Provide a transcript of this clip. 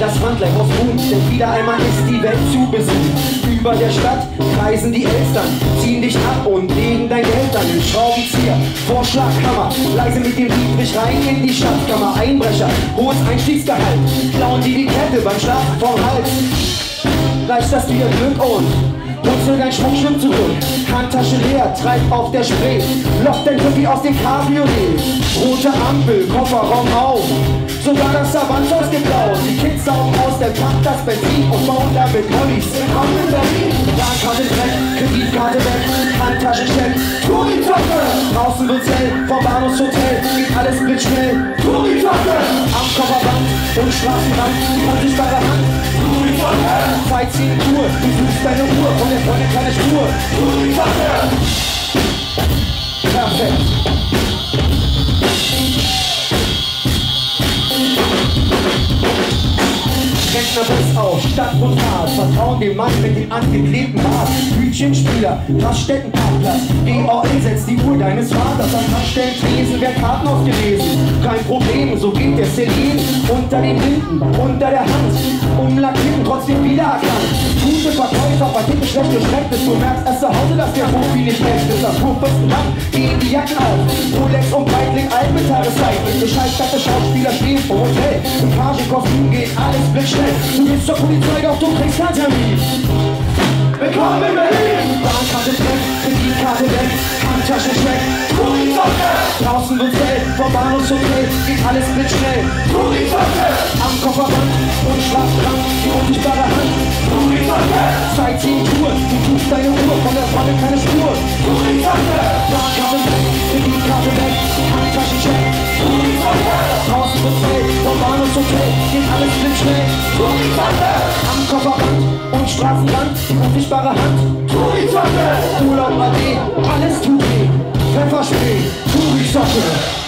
das Wandlein aus Mut, denn wieder einmal ist die Welt zu besiegt. Über der Stadt kreisen die Elstern, ziehen dich ab und legen dein Geld an den Schraubenzieher. Vorschlaghammer, leise mit dem Dietrich rein in die Schatzkammer. Einbrecher, hohes Einstiegsgehalt, klauen dir die Kette beim Schlaf vom Hals. Reicht das dir Glück und Putzel dein Schmuckstück zurück, Handtasche leer, treib auf der Spree, lock dein Rücken aus dem Cabriolet. Rote Ampel, Kofferraum auf, sogar das Savantos geklaut. Die Kids saugen aus der Pacht das Benzin und bauen damit Hollys auf in Berlin. Bahnkarte weg, Kreditkarte weg, Handtasche schnell, Turritocke! Draußen wird's hell, vom Bahnhofshotel, geht alles blitzschnell, Turritocke! Am Kofferband, im Straßenrand, unsichtbare Hand, Zeit ziehen Uhr, du suchst deine Uhr und der Freundin keine Spur. Perfekt. Rentnerbus auf, Stadt und Fahrt, vertrauen dem Mann mit dem angeklebten Bart. Hütchenspieler, Raststättenparkplatz, EOL setzt die Uhr deines Vaters. An Raststellentresen werden Karten ausgelesen. Kein Problem, so geht der Celine. Unter den Linden, unter der Hand. Umlackierten, trotzdem wiedererkannt. Gute Verkäufer, verticken schlecht Geschrecktes. Du merkst erst zu Hause, dass der Profi nicht recht ist. Am kurfesten Land gehen die Jacken auf. Rolex und Breitling, Altmetallrecycling. Mit gescheiterte Schauspieler stehen vor Hotel. Im Pagenkostüm geht alles blitzschnell. Du gehst zur Polizei, doch du kriegst keinen Termin. Willkommen in Berlin! Bahnkarte weg, Kreditkarte weg, Handtasche schmeckt, Turritocke! Draußen wird's hell, vom Bahnhofshotel geht alles blitzschnell, Turritocke! Am Kofferband und Schlafkrank, die unsichtbare Hand, Turritocke! Sightseeing-Tour, du tust deine Uhr, von der Pfanne keine Spur, Turritocke! Bahnkarte weg, Kreditkarte weg, Handtasche schmeckt, Turritocke! Draußen wird's hell, vom Bahnhofshotel geht alles blitzschnell, Turritocke! Am Kofferband und Straßenland, die unsichtbare Hand, Turritocke! Urlaub AD, alles tut weh, Pfefferspray, Turritocke!